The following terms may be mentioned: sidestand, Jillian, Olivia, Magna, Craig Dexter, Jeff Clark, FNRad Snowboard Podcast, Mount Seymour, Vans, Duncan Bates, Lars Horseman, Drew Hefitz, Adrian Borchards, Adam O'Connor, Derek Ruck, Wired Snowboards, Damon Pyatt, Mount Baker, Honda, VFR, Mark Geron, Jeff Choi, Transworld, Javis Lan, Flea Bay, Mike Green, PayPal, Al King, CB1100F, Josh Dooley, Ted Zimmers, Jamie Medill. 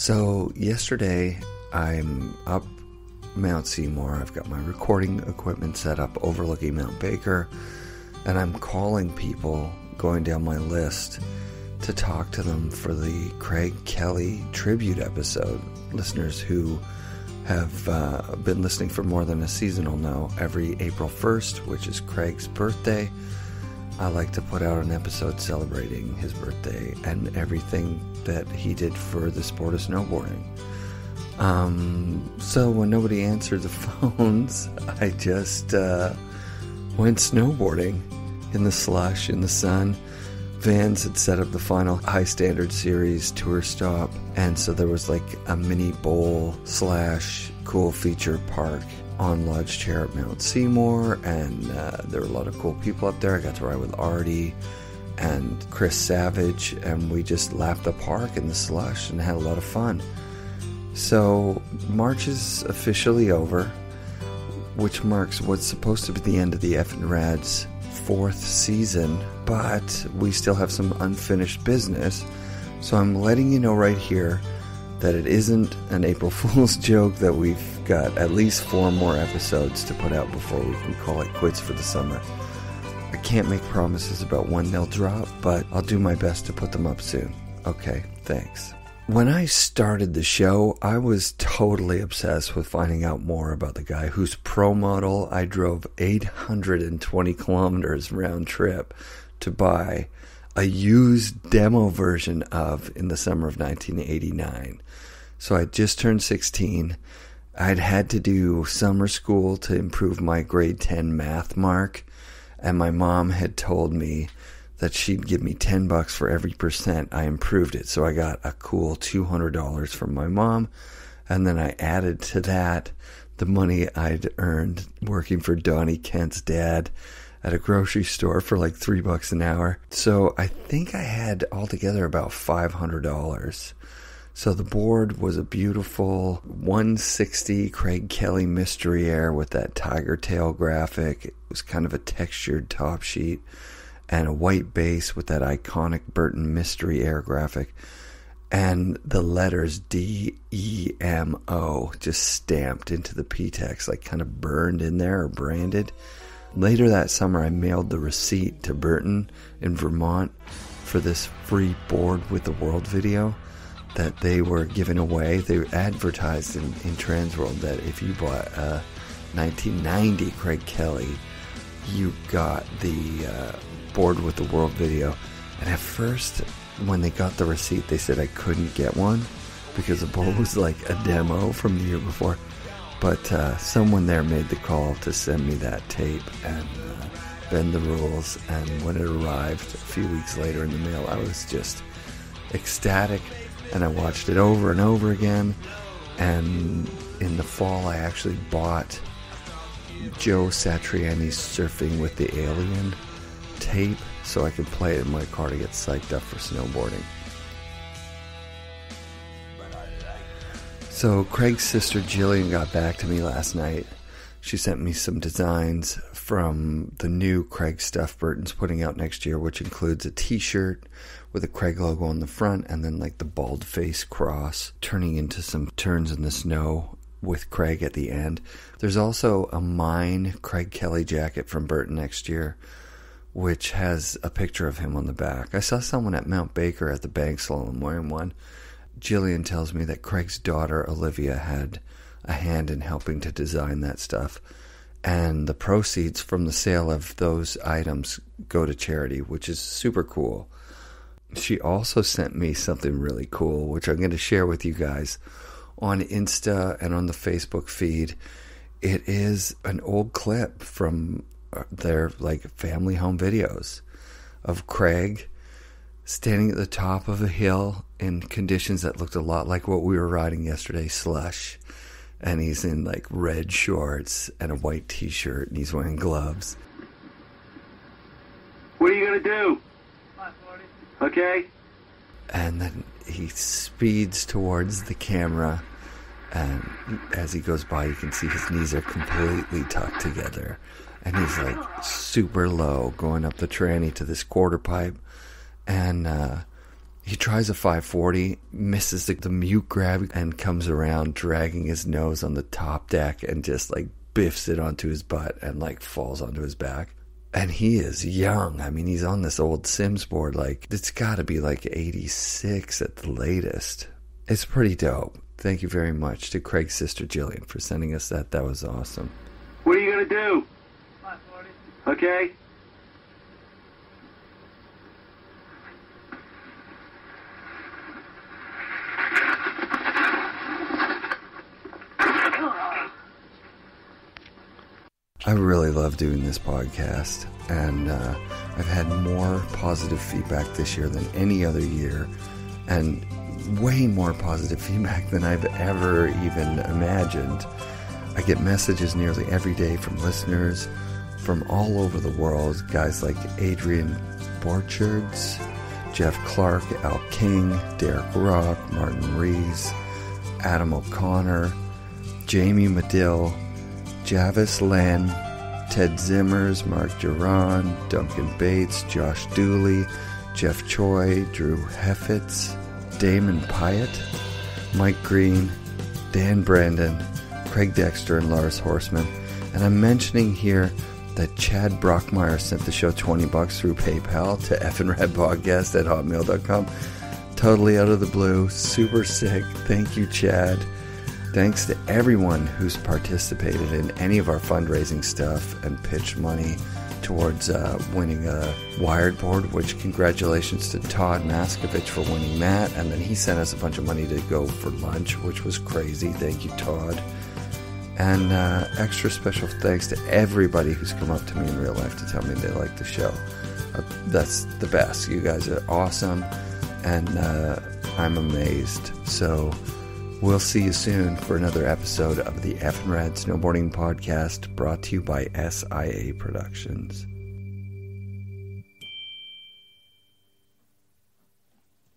So yesterday I'm up Mount Seymour. I've got my recording equipment set up overlooking Mount Baker, and I'm calling people, going down my list, to talk to them for the Craig Kelly tribute episode. Listeners who have been listening for more than a season will know every April 1st, which is Craig's birthday, I like to put out an episode celebrating his birthday and everything that he did for the sport of snowboarding. So when nobody answered the phones, I just went snowboarding in the slush, in the sun. Vans had set up the final High Standard Series tour stop, and so there was like a mini bowl slash cool feature park on Lodge Chair at Mount Seymour, and there were a lot of cool people up there. I got to ride with Artie and Chris Savage, and we just lapped the park in the slush and had a lot of fun. So March is officially over, which marks what's supposed to be the end of the FNRad's 4th season, but we still have some unfinished business. So I'm letting you know right here that it isn't an April Fool's joke, that we've got at least 4 more episodes to put out before we can call it quits for the summer. I can't make promises about when they'll drop, but I'll do my best to put them up soon. Okay, thanks. When I started the show, I was totally obsessed with finding out more about the guy whose pro model I drove 820 kilometers round trip to buy a used demo version of in the summer of 1989. So I just turned 16. I'd had to do summer school to improve my grade 10 math mark, and my mom had told me that she'd give me $10 for every percent I improved it. So I got a cool $200 from my mom, and then I added to that the money I'd earned working for Donnie Kent's dad at a grocery store for like $3 an hour. So I think I had altogether about $500. So the board was a beautiful 160 Craig Kelly mystery air with that tiger tail graphic. It was kind of a textured top sheet, and a white base with that iconic Burton mystery air graphic, and the letters DEMO just stamped into the P-Tex, like kind of burned in there or branded. Later that summer, I mailed the receipt to Burton in Vermont for this free Board with the World video that they were giving away. They advertised in Transworld that if you bought a 1990 Craig Kelly, you got the Board with the World video. And at first, when they got the receipt, they said I couldn't get one because the board was like a demo from the year before, but someone there made the call to send me that tape and bend the rules, and when it arrived a few weeks later in the mail, I was just ecstatic, and I watched it over and over again. And in the fall, I actually bought Joe Satriani's Surfing with the Alien tape so I could play it in my car to get psyched up for snowboarding. So Craig's sister Jillian got back to me last night. She sent me some designs from the new Craig stuff Burton's putting out next year, which includes a t-shirt with a Craig logo on the front, and then like the bald face cross turning into some turns in the snow with Craig at the end. There's also a mine Craig Kelly jacket from Burton next year, which has a picture of him on the back. I saw someone at Mount Baker at the bank slalom wearing one. Jillian tells me that Craig's daughter, Olivia, had a hand in helping to design that stuff, and the proceeds from the sale of those items go to charity, which is super cool. She also sent me something really cool, which I'm going to share with you guys on Insta and on the Facebook feed. It is an old clip from their like family home videos of Craig standing at the top of a hill in conditions that looked a lot like what we were riding yesterday, slush, and he's in like red shorts and a white t-shirt, and he's wearing gloves. What are you gonna do? Okay. And then he speeds towards the camera, and as he goes by you can see his knees are completely tucked together, and he's like super low going up the tranny to this quarter pipe, and He tries a 540, misses the mute grab, and comes around dragging his nose on the top deck and just like biffs it onto his butt and like falls onto his back. And he is young. I mean, he's on this old Sims board. Like, it's got to be like 86 at the latest. It's pretty dope. Thank you very much to Craig's sister, Jillian, for sending us that. That was awesome. What are you going to do? 540. Okay. I really love doing this podcast, and I've had more positive feedback this year than any other year, and way more positive feedback than I've ever even imagined. I get messages nearly every day from listeners from all over the world, guys like Adrian Borchards, Jeff Clark, Al King, Derek Ruck, Martin Rees, Adam O'Connor, Jamie Medill, Javis Lan, Ted Zimmers, Mark Geron, Duncan Bates, Josh Dooley, Jeff Choi, Drew Hefitz, Damon Pyatt, Mike Green, Dan Brandon, Craig Dexter, and Lars Horseman. And I'm mentioning here that Chad Brockmeyer sent the show $20 through PayPal to FNRadPodcast@hotmail.com. Totally out of the blue. Super sick. Thank you, Chad. Thanks to everyone who's participated in any of our fundraising stuff and pitched money towards winning a Wired board, which congratulations to Todd Maskovich for winning that. And then he sent us a bunch of money to go for lunch, which was crazy. Thank you, Todd. And extra special thanks to everybody who's come up to me in real life to tell me they like the show. That's the best. You guys are awesome, and I'm amazed. So we'll see you soon for another episode of the FNRad Snowboarding Podcast, brought to you by SIA Productions.